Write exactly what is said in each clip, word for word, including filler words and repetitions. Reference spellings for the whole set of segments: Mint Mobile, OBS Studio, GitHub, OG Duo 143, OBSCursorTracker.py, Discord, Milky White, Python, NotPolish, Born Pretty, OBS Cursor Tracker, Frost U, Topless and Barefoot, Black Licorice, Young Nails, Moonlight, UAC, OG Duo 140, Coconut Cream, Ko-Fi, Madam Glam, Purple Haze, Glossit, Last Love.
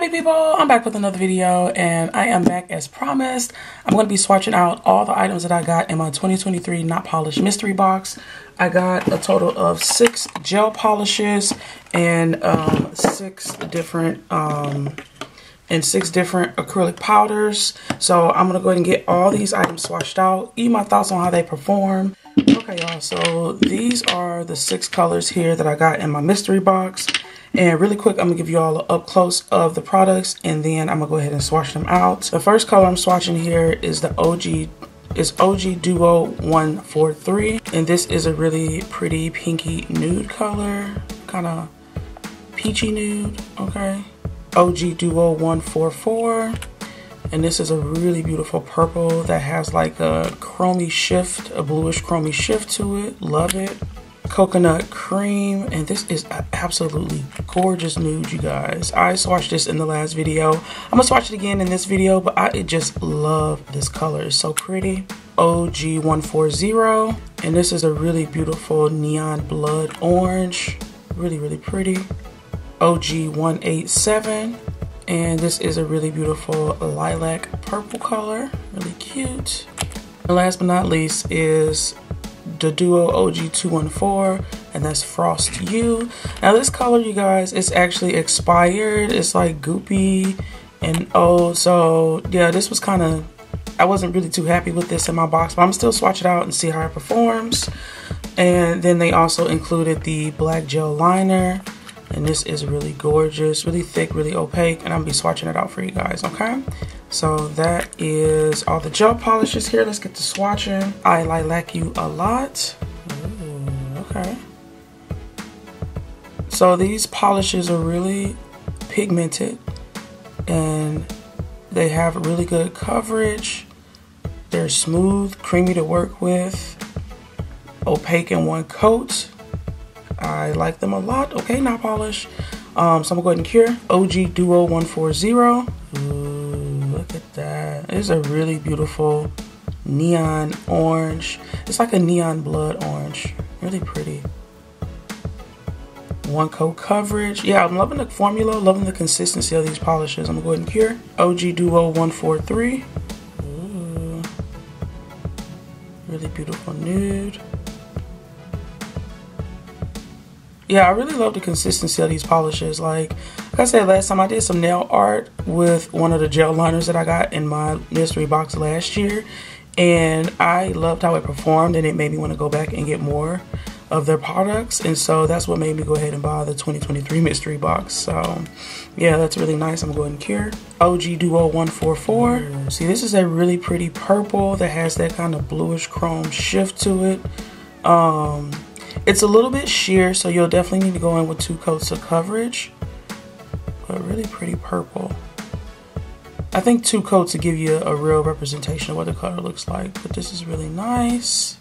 Happy people, I'm back with another video, and I am back as promised. I'm going to be swatching out all the items that I got in my twenty twenty-three NotPolish mystery box. I got a total of six gel polishes and um, six different um, and six different acrylic powders. So I'm going to go ahead and get all these items swatched out, give you my thoughts on how they perform. Okay y'all, so these are the six colors here that I got in my mystery box. And really quick, I'm going to give you all an up close of the products, and then I'm going to go ahead and swatch them out. The first color I'm swatching here is the O G, is O G Duo one forty-three. And this is a really pretty pinky nude color, kind of peachy nude, okay. O G Duo one forty-four. And this is a really beautiful purple that has like a chromy shift, a bluish chromy shift to it. Love it. Coconut Cream, and this is an absolutely gorgeous nude, you guys. I swatched this in the last video. I'm gonna swatch it again in this video, but I just love this color. It's so pretty. O G one forty, and this is a really beautiful neon blood orange. Really, really pretty. O G one eighty-seven, and this is a really beautiful lilac purple color. Really cute. And last but not least is the Duo O G two fourteen, and that's Frost U. Now this color, you guys, it's actually expired. It's like goopy and old, so yeah, this was kind of, I wasn't really too happy with this in my box, but I'm still swatch it out and see how it performs. And then they also included the black gel liner, and this is really gorgeous, really thick, really opaque, and I'll be swatching it out for you guys, okay? So that is all the gel polishes here. Let's get to swatching. I lilac you a lot. Ooh, okay. So these polishes are really pigmented, and they have really good coverage. They're smooth, creamy to work with, opaque in one coat. I like them a lot. Okay, not polish. Um, so I'm going to go ahead and cure. O G Duo one forty. Ooh, look at that. It's a really beautiful neon orange. It's like a neon blood orange. Really pretty. One coat coverage. Yeah, I'm loving the formula, loving the consistency of these polishes. I'm going to go ahead and cure. O G Duo one forty-three. Ooh. Really beautiful nude. Yeah, I really love the consistency of these polishes. Like, like I said last time, I did some nail art with one of the gel liners that I got in my mystery box last year, and I loved how it performed, and it made me want to go back and get more of their products, and so that's what made me go ahead and buy the twenty twenty-three mystery box. So yeah, that's really nice. I'm going to cure. O G Duo one forty-four. See, this is a really pretty purple that has that kind of bluish chrome shift to it. Um... It's a little bit sheer, so you'll definitely need to go in with two coats of coverage. But really pretty purple. I think two coats will give you a real representation of what the color looks like. But this is really nice.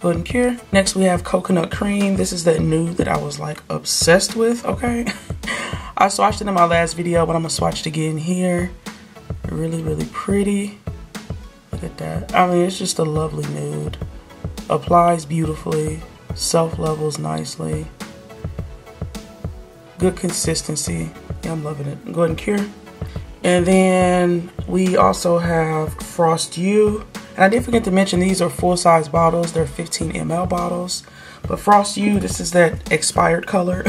Go ahead and cure. Next we have Coconut Cream. This is that nude that I was like obsessed with, okay? I swatched it in my last video, but I'm going to swatch it again here. Really, really pretty. Look at that. I mean, it's just a lovely nude. Applies beautifully. Self levels nicely. Good consistency. Yeah, I'm loving it. Go ahead and cure. And then we also have Frost U. And I did forget to mention these are full size bottles. They're fifteen milliliter bottles. But Frost U, this is that expired color.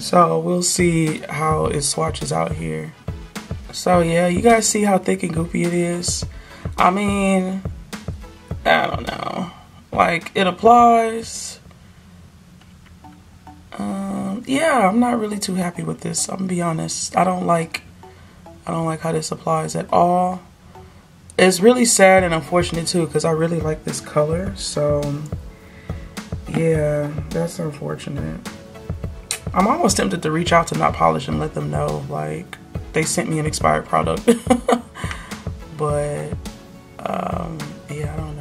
So we'll see how it swatches out here. So yeah, you guys see how thick and goopy it is. I mean, I don't know. Like, it applies. Um, yeah, I'm not really too happy with this. I'm gonna be honest. I don't like, I don't like how this applies at all. It's really sad and unfortunate too, because I really like this color. So yeah, that's unfortunate. I'm almost tempted to reach out to NotPolish and let them know, like, they sent me an expired product. But um, yeah, I don't know.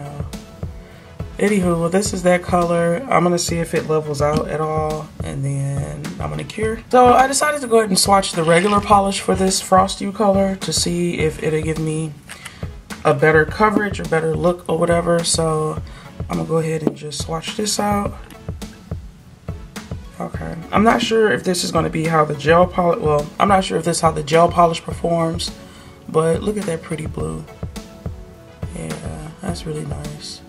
Anywho, well, this is that color. I'm gonna see if it levels out at all, and then I'm gonna cure. So I decided to go ahead and swatch the regular polish for this Frost U color to see if it'll give me a better coverage or better look or whatever. So I'm gonna go ahead and just swatch this out. Okay, I'm not sure if this is going to be how the gel polish, well, I'm not sure if this is how the gel polish performs, but look at that pretty blue. Yeah, that's really nice.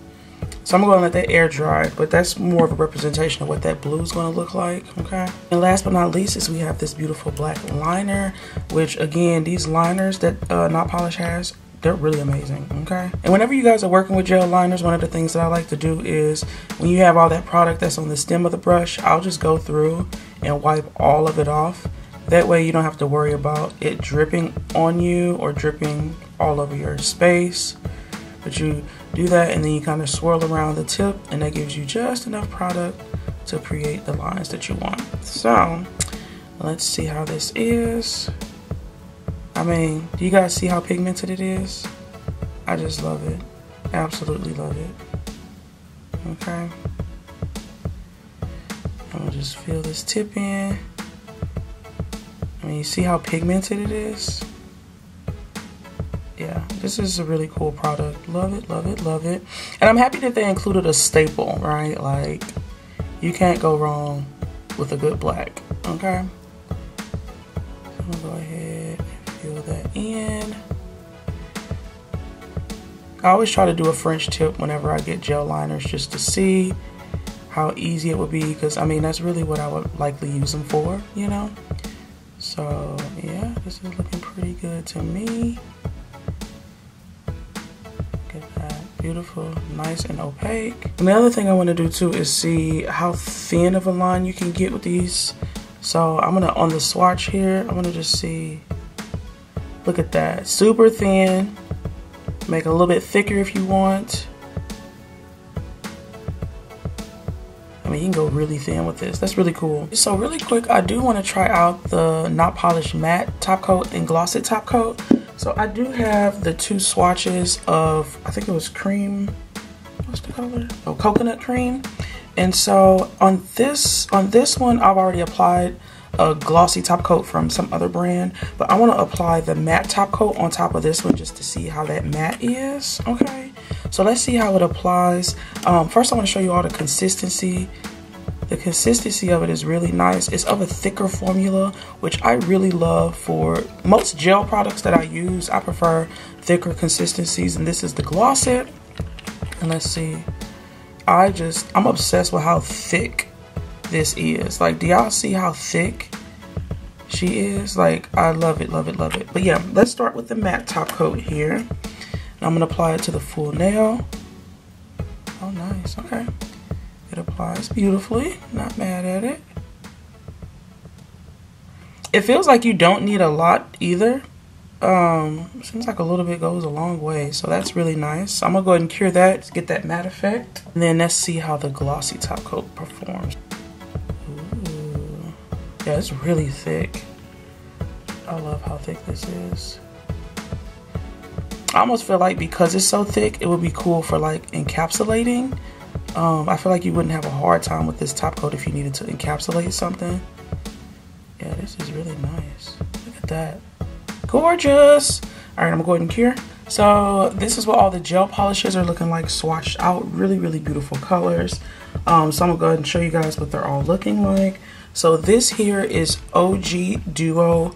So I'm going to let that air dry, but that's more of a representation of what that blue is going to look like, okay? And last but not least is we have this beautiful black liner, which again, these liners that uh, NotPolish has, they're really amazing, okay? And whenever you guys are working with gel liners, one of the things that I like to do is when you have all that product that's on the stem of the brush, I'll just go through and wipe all of it off. That way you don't have to worry about it dripping on you or dripping all over your space. But you do that and then you kind of swirl around the tip, and that gives you just enough product to create the lines that you want. So let's see how this is. I mean, do you guys see how pigmented it is? I just love it. Absolutely love it. Okay. I'm gonna just feel this tip in. I mean, you see how pigmented it is? Yeah, this is a really cool product. Love it, love it, love it. And I'm happy that they included a staple, right? Like, you can't go wrong with a good black, okay? So I'm gonna go ahead and fill that in. I always try to do a French tip whenever I get gel liners just to see how easy it would be, because I mean, that's really what I would likely use them for, you know? So yeah, this is looking pretty good to me. Beautiful, nice and opaque. And the other thing I want to do too is see how thin of a line you can get with these. So I'm gonna, on the swatch here, I'm gonna just see, look at that, super thin. Make it a little bit thicker if you want. I mean, you can go really thin with this. That's really cool. So really quick, I do want to try out the NotPolish matte top coat and Glossit top coat. So I do have the two swatches of, I think it was cream, what's the color? Oh, Coconut Cream. And so on this on this one, I've already applied a glossy top coat from some other brand, but I want to apply the matte top coat on top of this one just to see how that matte is, okay? So let's see how it applies. Um, first, I want to show you all the consistency. The consistency of it is really nice. It's of a thicker formula, which I really love for most gel products that I use. I prefer thicker consistencies, and this is the Glossit. And let's see. I just, I'm obsessed with how thick this is. Like, do y'all see how thick she is? Like, I love it, love it, love it. But yeah, let's start with the matte top coat here. And I'm gonna apply it to the full nail. Oh, nice, okay. It applies beautifully, not mad at it. It feels like you don't need a lot either. Um, seems like a little bit goes a long way, so that's really nice. So I'm gonna go ahead and cure that, get that matte effect. And then let's see how the glossy top coat performs. Ooh. Yeah, it's really thick. I love how thick this is. I almost feel like because it's so thick, it would be cool for like encapsulating. Um, I feel like you wouldn't have a hard time with this top coat if you needed to encapsulate something. Yeah, this is really nice. Look at that. Gorgeous. All right, I'm going to go ahead and cure. So this is what all the gel polishes are looking like swatched out. Really, really beautiful colors. Um, so I'm going to go ahead and show you guys what they're all looking like. So this here is O G Duo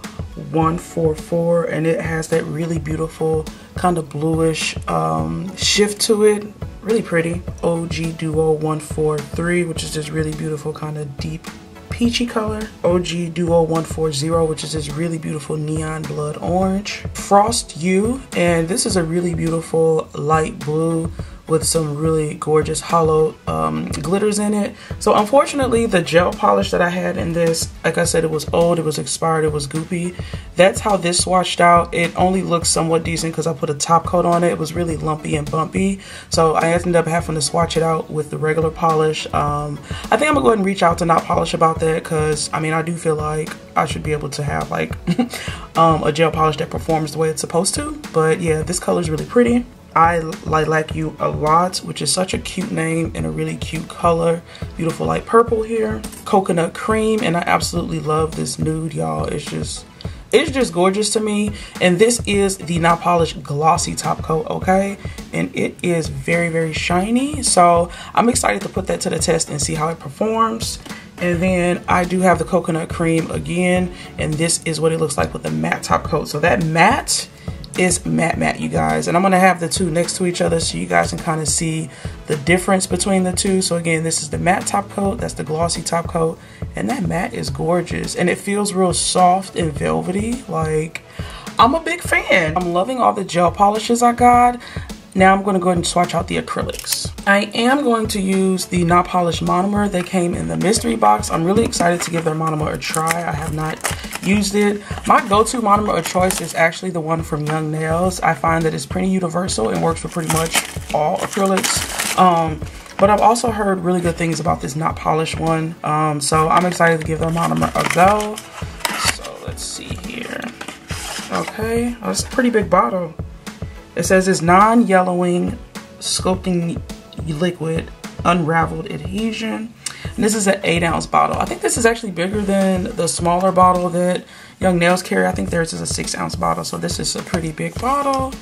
one forty-four, and it has that really beautiful kind of bluish um, shift to it. Really pretty. O G Duo one forty-three, which is this really beautiful kind of deep peachy color. O G Duo one forty, which is this really beautiful neon blood orange. Frost U, and this is a really beautiful light blue with some really gorgeous hollow um, glitters in it. So unfortunately, the gel polish that I had in this, like I said, it was old, it was expired, it was goopy. That's how this swatched out. It only looks somewhat decent because I put a top coat on it. It was really lumpy and bumpy. So I ended up having to swatch it out with the regular polish. Um, I think I'm gonna go ahead and reach out to NotPolish about that, because I mean, I do feel like I should be able to have like um, a gel polish that performs the way it's supposed to. But yeah, this color is really pretty. I Lilac You a lot, which is such a cute name and a really cute color. Beautiful light purple here. Coconut Cream, and I absolutely love this nude, y'all. It's just, it's just gorgeous to me. And this is the NotPolish glossy top coat, okay? And it is very, very shiny. So I'm excited to put that to the test and see how it performs. And then I do have the coconut cream again, and this is what it looks like with the matte top coat. So that matte is matte matte, you guys. And I'm gonna have the two next to each other so you guys can kind of see the difference between the two. So again, this is the matte top coat, that's the glossy top coat, and that matte is gorgeous. And it feels real soft and velvety. Like, I'm a big fan. I'm loving all the gel polishes I got. Now I'm going to go ahead and swatch out the acrylics. I am going to use the NotPolish monomer. They came in the mystery box. I'm really excited to give their monomer a try. I have not used it. My go-to monomer of choice is actually the one from Young Nails. I find that it's pretty universal and works for pretty much all acrylics. Um, but I've also heard really good things about this NotPolish one. Um, so I'm excited to give their monomer a go. So let's see here. Okay, oh, that's a pretty big bottle. It says it's non-yellowing sculpting liquid unraveled adhesion. And this is an eight ounce bottle. I think this is actually bigger than the smaller bottle that Young Nails carry. I think theirs is a six ounce bottle. So this is a pretty big bottle.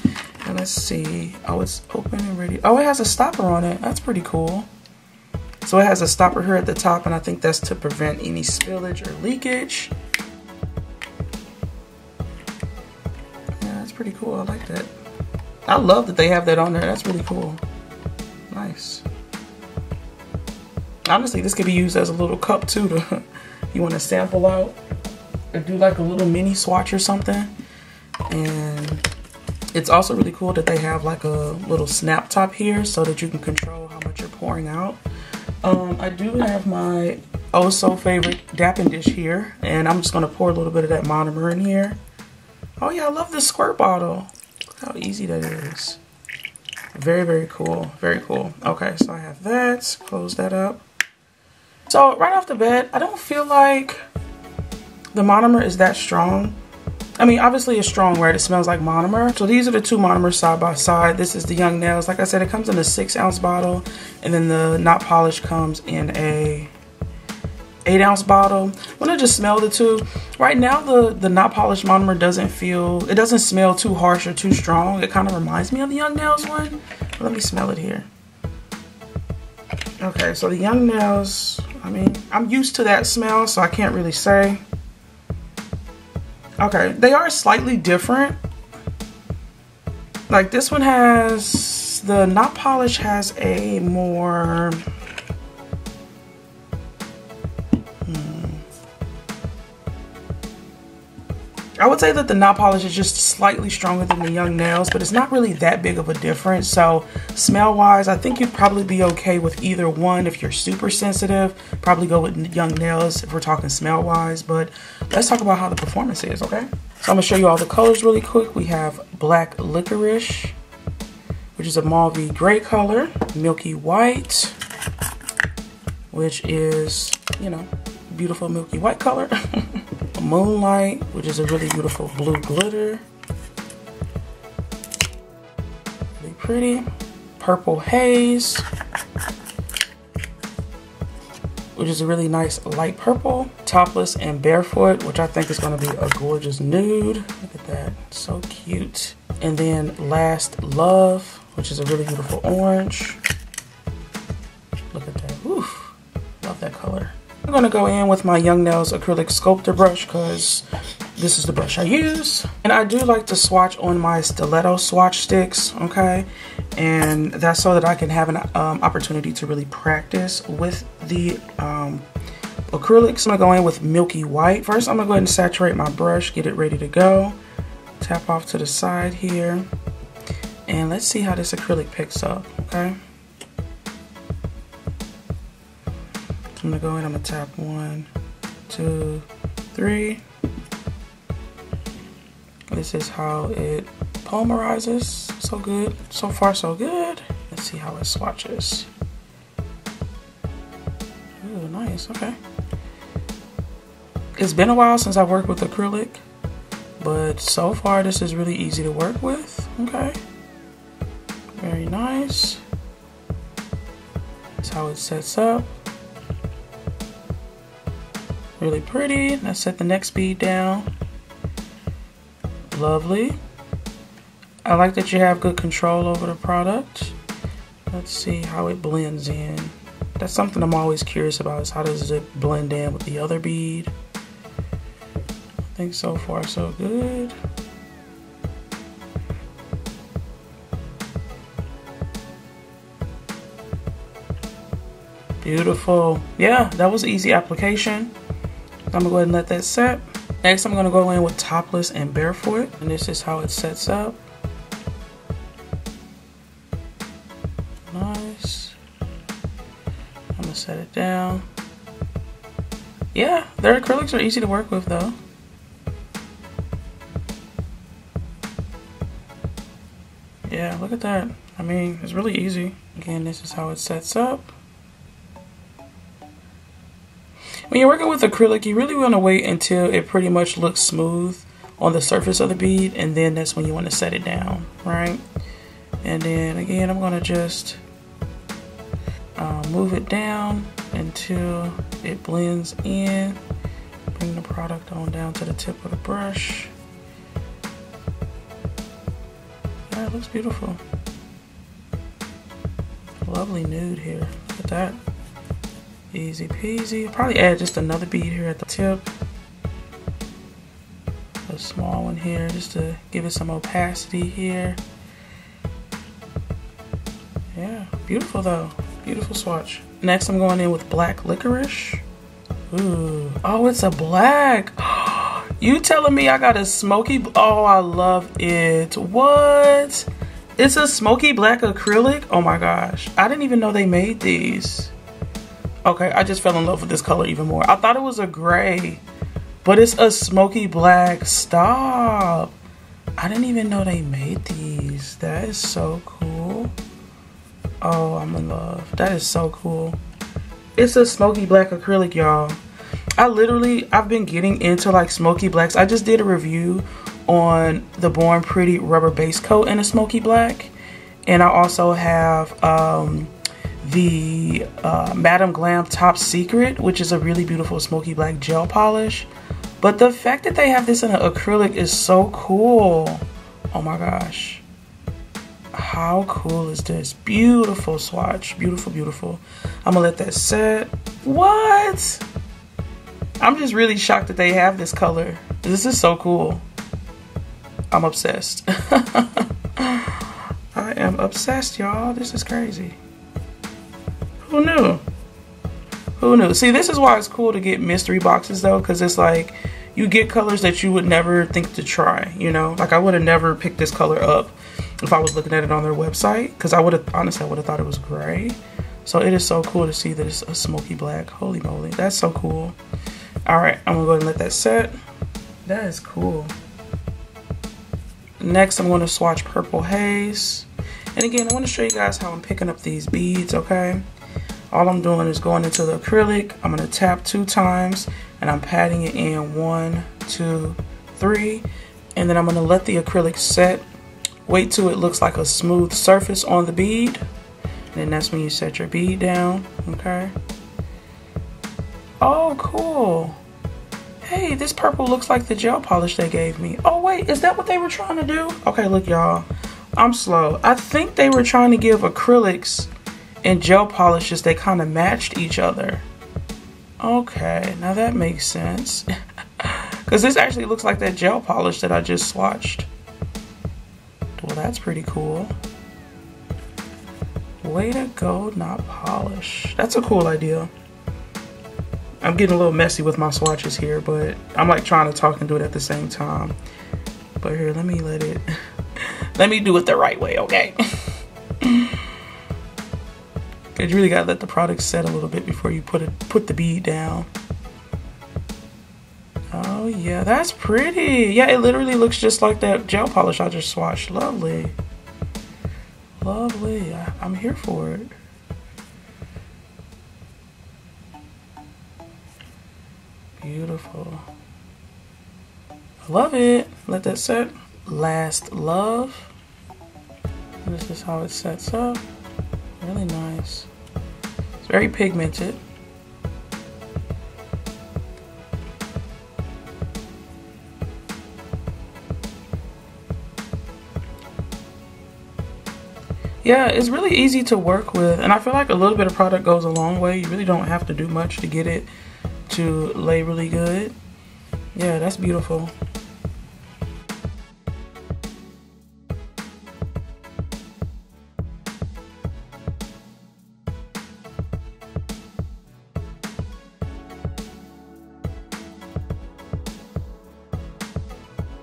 And let's see. Oh, it's open and ready. Oh, it has a stopper on it. That's pretty cool. So it has a stopper here at the top, and I think that's to prevent any spillage or leakage. Yeah, that's pretty cool. I like that. I love that they have that on there. That's really cool. Nice. Honestly, this could be used as a little cup too. To, you want to sample out or do like a little mini swatch or something. And it's also really cool that they have like a little snap top here so that you can control how much you're pouring out. Um, I do have my oh so favorite dapping dish here, and I'm just going to pour a little bit of that monomer in here. Oh yeah, I love this squirt bottle. How easy that is. Very, very cool. Very cool. Okay, so I have that. Close that up. So right off the bat, I don't feel like the monomer is that strong. I mean, obviously it's strong, right? It smells like monomer. So these are the two monomers side by side. This is the Young Nails. Like I said, it comes in a six ounce bottle, and then the NotPolish comes in a eight ounce bottle. I'm gonna just smell the two. Right now the, the NotPolish monomer doesn't feel, it doesn't smell too harsh or too strong. It kind of reminds me of the Young Nails one. Let me smell it here. Okay, so the Young Nails, I mean, I'm used to that smell, so I can't really say. Okay, they are slightly different. Like this one has, the NotPolish has a more, I would say that the NotPolish is just slightly stronger than the Young Nails, but it's not really that big of a difference. So smell-wise, I think you'd probably be okay with either one. If you're super sensitive, probably go with Young Nails if we're talking smell-wise. But let's talk about how the performance is, okay? So I'm going to show you all the colors really quick. We have Black Licorice, which is a mauvey gray color. Milky White, which is, you know, beautiful Milky White color. Moonlight, which is a really beautiful blue glitter. Really pretty. Purple Haze, which is a really nice light purple. Topless and Barefoot, which I think is going to be a gorgeous nude. Look at that, so cute. And then Last Love, which is a really beautiful orange. Look at that, oof, love that color. I'm gonna go in with my Young Nails acrylic sculptor brush because this is the brush I use. And I do like to swatch on my stiletto swatch sticks, okay? And that's so that I can have an um, opportunity to really practice with the um, acrylics. I'm gonna go in with Milky White. First, I'm gonna go ahead and saturate my brush, get it ready to go. Tap off to the side here. And let's see how this acrylic picks up, okay? I'm gonna go in, I'm gonna tap one, two, three. This is how it polymerizes. So good, so far so good. Let's see how it swatches. Ooh, nice, okay. It's been a while since I've worked with acrylic, but so far this is really easy to work with, okay. Very nice. That's how it sets up. Really pretty. Let's set the next bead down. Lovely. I like that you have good control over the product. Let's see how it blends in. That's something I'm always curious about, is how does it blend in with the other bead? I think so far so good. Beautiful. Yeah, that was an easy application. I'm gonna go ahead and let that set. Next, I'm gonna go in with Topless and Barefoot, and this is how it sets up. Nice. I'm gonna set it down. Yeah, their acrylics are easy to work with though. Yeah, look at that. I mean, it's really easy. Again, this is how it sets up. When you're working with acrylic, you really want to wait until it pretty much looks smooth on the surface of the bead, and then that's when you want to set it down, right? And then again, I'm going to just uh, move it down until it blends in. Bring the product on down to the tip of the brush. That looks beautiful. Lovely nude here. Look at that. Easy peasy. I'll probably add just another bead here at the tip. A small one here just to give it some opacity here. Yeah, beautiful though. Beautiful swatch. Next, I'm going in with Black Licorice. Ooh. Oh, it's a black. You telling me I got a smoky. Oh, I love it. What? It's a smoky black acrylic? Oh my gosh. I didn't even know they made these. Okay, I just fell in love with this color even more. I thought it was a gray, but it's a smoky black. Stop. I didn't even know they made these. That is so cool. Oh, I'm in love. That is so cool. It's a smoky black acrylic, y'all. I literally, I've been getting into like smoky blacks. I just did a review on the Born Pretty rubber base coat in a smoky black. And I also have, um, the uh, Madam Glam Top Secret, which is a really beautiful smoky black gel polish. But the fact that they have this in an acrylic is so cool. Oh my gosh, how cool is this? Beautiful swatch. Beautiful, beautiful. I'm gonna let that set. What? I'm just really shocked that they have this color. This is so cool. I'm obsessed. I am obsessed, y'all. This is crazy. Who knew? Who knew? See, this is why it's cool to get mystery boxes though, because it's like you get colors that you would never think to try, you know? Like I would have never picked this color up if I was looking at it on their website, because I would have, honestly, I would have thought it was gray. So it is so cool to see that it's a smoky black. Holy moly, that's so cool. All right, I'm gonna go ahead and let that set. That is cool. Next, I'm gonna swatch Purple Haze. And again, I wanna show you guys how I'm picking up these beads, okay? All I'm doing is going into the acrylic. I'm going to tap two times and I'm patting it in one, two, three. And then I'm going to let the acrylic set. Wait till it looks like a smooth surface on the bead. And then that's when you set your bead down. Okay. Oh, cool. Hey, this purple looks like the gel polish they gave me. Oh, wait, is that what they were trying to do? Okay, look, y'all. I'm slow. I think they were trying to give acrylics and gel polishes, they kind of matched each other. Okay, now that makes sense. Because this actually looks like that gel polish that I just swatched. Well, that's pretty cool. Way to go, NotPolish. That's a cool idea. I'm getting a little messy with my swatches here, but I'm like trying to talk and do it at the same time. But here, let me let it, let me do it the right way, okay? You really gotta let the product set a little bit before you put it put the bead down. Oh yeah, that's pretty. Yeah, it literally looks just like that gel polish I just swatched. Lovely, lovely. I, I'm here for it. Beautiful. I love it. Let that set. Last Love. This is how it sets up. Really nice. It's very pigmented. yeah, it's really easy to work with, and I feel like a little bit of product goes a long way. You really don't have to do much to get it to lay really good. Yeah, that's beautiful.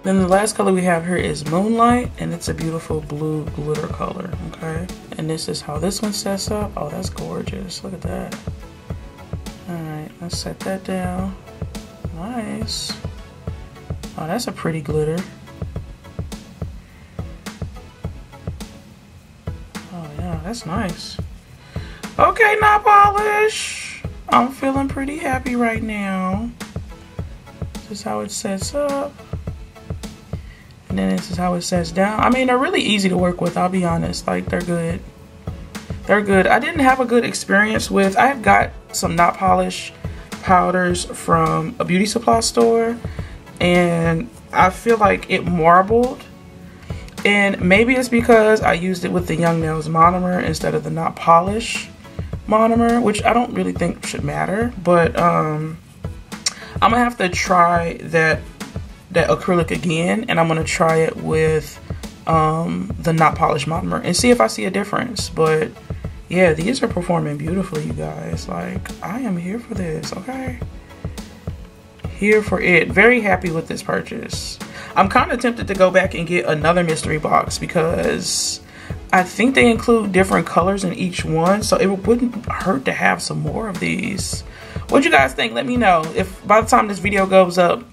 Then the last color we have here is Moonlight, and it's a beautiful blue glitter color, okay? And this is how this one sets up. Oh, that's gorgeous, look at that. All right, let's set that down, nice. Oh, that's a pretty glitter. Oh yeah, that's nice. Okay, NotPolish, I'm feeling pretty happy right now. This is how it sets up. And then this is how it sets down. I mean, they're really easy to work with, I'll be honest. Like, they're good. They're good. I didn't have a good experience with, I have got some NotPolish powders from a beauty supply store, and I feel like it marbled. And maybe it's because I used it with the Young Nails monomer instead of the NotPolish monomer, which I don't really think should matter. But um, I'm gonna have to try that that acrylic again, and I'm gonna try it with um, the NotPolish monomer and see if I see a difference. But yeah, these are performing beautifully, you guys. Like, I am here for this, okay? Here for it. Very happy with this purchase. I'm kind of tempted to go back and get another mystery box because I think they include different colors in each one, so it wouldn't hurt to have some more of these. What you guys think? Let me know. If by the time this video goes up,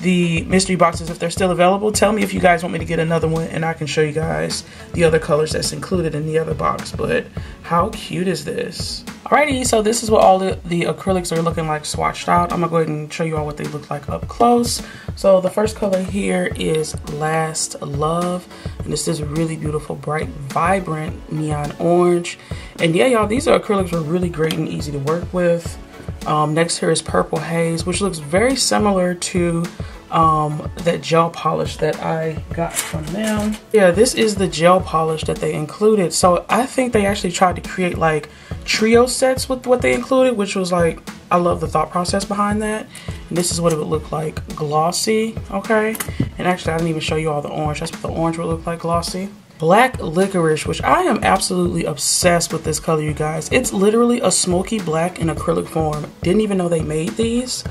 the mystery boxes, if they're still available, tell me if you guys want me to get another one, and I can show you guys the other colors that's included in the other box. But how cute is this? Alrighty, so this is what all the, the acrylics are looking like swatched out. I'm gonna go ahead and show you all what they look like up close. So the first color here is Last Love, and it's this really beautiful, bright, vibrant neon orange. And yeah, y'all, these acrylics were really great and easy to work with. Um, next here is Purple Haze, which looks very similar to um, that gel polish that I got from them. Yeah, this is the gel polish that they included. So I think they actually tried to create like trio sets with what they included, which was like, I love the thought process behind that. And this is what it would look like glossy, okay? And actually, I didn't even show you all the orange. That's what the orange would look like glossy. Black Licorice, which I am absolutely obsessed with this color, you guys. It's literally a smoky black in acrylic form. Didn't even know they made these.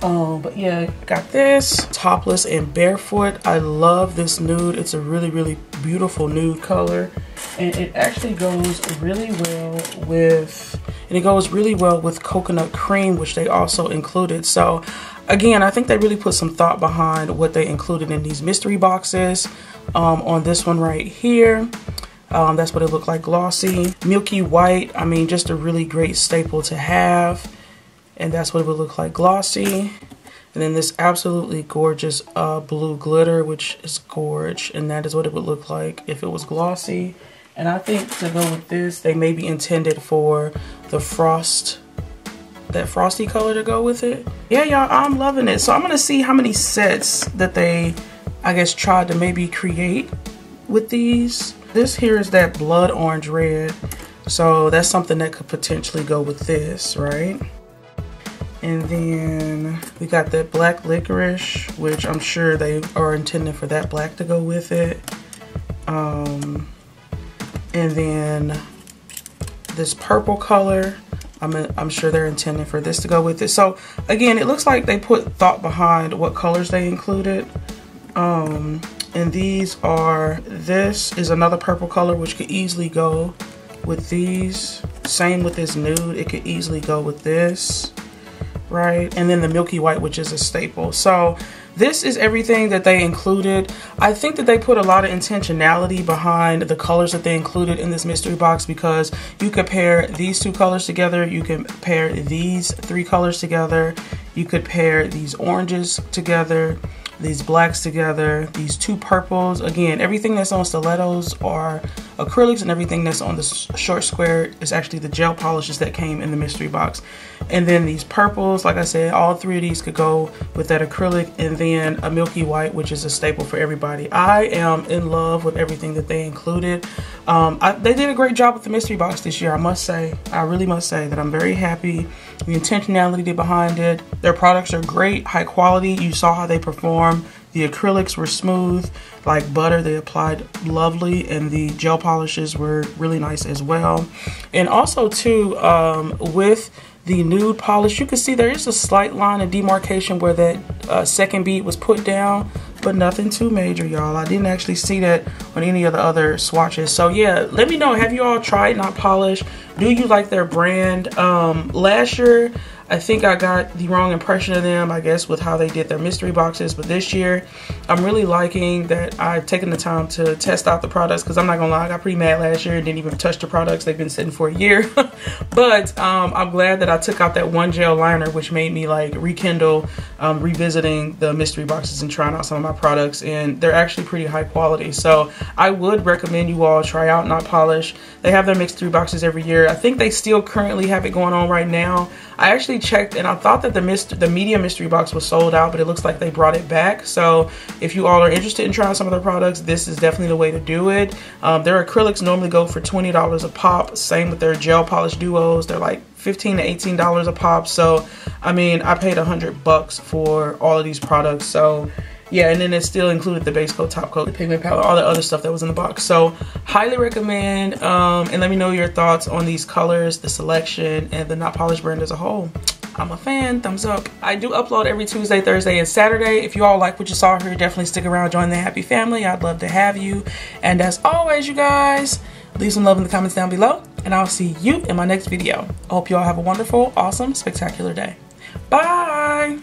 Um, but yeah, got this. Topless and Barefoot. I love this nude. It's a really, really beautiful nude color. And it actually goes really well with, and it goes really well with Coconut Cream, which they also included. So again, I think they really put some thought behind what they included in these mystery boxes. Um, on this one right here, um, that's what it looked like glossy. Milky White, I mean, just a really great staple to have, and that's what it would look like glossy. And then this absolutely gorgeous uh, blue glitter, which is gorge, and that is what it would look like if it was glossy. And I think to go with this, they may be intended for the frost, that frosty color to go with it. Yeah, y'all, I'm loving it. So I'm gonna see how many sets that they, I guess, tried to maybe create with these. This here is that blood orange red. So that's something that could potentially go with this, right? And then we got that Black Licorice, which I'm sure they are intending for that black to go with it. Um, and then this purple color, I'm, I'm sure they're intending for this to go with it. So again, it looks like they put thought behind what colors they included. Um, and these are, this is another purple color which could easily go with these. Same with this nude, it could easily go with this, right? And then the Milky White, which is a staple. So this is everything that they included. I think that they put a lot of intentionality behind the colors that they included in this mystery box, because you could pair these two colors together, you can pair these three colors together, you could pair these oranges together, these blacks together, these two purples. Again, everything that's on stilettos or acrylics and everything that's on the short square is actually the gel polishes that came in the mystery box. And then these purples, like I said, all three of these could go with that acrylic, and then a Milky White, which is a staple for everybody. I am in love with everything that they included. Um, I, they did a great job with the mystery box this year, I must say. I really must say that I'm very happy. The intentionality behind it. Their products are great, high quality. You saw how they perform. The acrylics were smooth, like butter. They applied lovely, and the gel polishes were really nice as well. And also too, um, with the nude polish, you can see there is a slight line of demarcation where that uh, second bead was put down, but nothing too major, y'all. I didn't actually see that on any of the other swatches. So yeah, let me know, have you all tried NotPolish? Do you like their brand? Um, last year, I think I got the wrong impression of them, I guess, with how they did their mystery boxes. But this year, I'm really liking that I've taken the time to test out the products, because I'm not going to lie, I got pretty mad last year and didn't even touch the products. They've been sitting for a year. But um, I'm glad that I took out that one gel liner, which made me like rekindle um, revisiting the mystery boxes and trying out some of my products. And they're actually pretty high quality. So I would recommend you all try out NotPolish. They have their mystery boxes every year. I think they still currently have it going on right now. I actually checked, and I thought that the mystery, the media mystery box was sold out, but it looks like they brought it back. So if you all are interested in trying some of their products, this is definitely the way to do it. Um, their acrylics normally go for twenty dollars a pop. Same with their gel polish duos. They're like fifteen to eighteen dollars a pop. So, I mean, I paid a hundred bucks for all of these products. So yeah, and then it still included the base coat, top coat, the pigment palette, all the other stuff that was in the box. So highly recommend, um, and let me know your thoughts on these colors, the selection, and the NotPolish brand as a whole. I'm a fan, thumbs up. I do upload every Tuesday, Thursday, and Saturday. If you all like what you saw here, definitely stick around, join the happy family. I'd love to have you. And as always, you guys, leave some love in the comments down below, and I'll see you in my next video. I hope you all have a wonderful, awesome, spectacular day. Bye.